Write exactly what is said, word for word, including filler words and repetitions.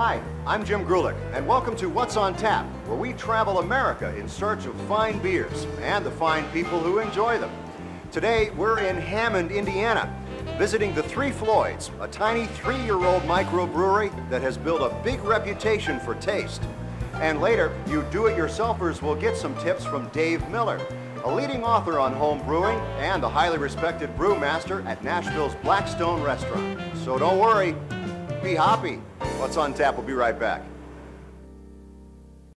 Hi, I'm Jim Grulick, and welcome to What's On Tap, where we travel America in search of fine beers and the fine people who enjoy them. Today, we're in Hammond, Indiana, visiting the Three Floyds, a tiny three-year-old microbrewery that has built a big reputation for taste. And later, you do-it-yourselfers will get some tips from Dave Miller, a leading author on home brewing and a highly respected brewmaster at Nashville's Blackstone Restaurant. So don't worry, be hoppy. What's on Tap? We'll be right back.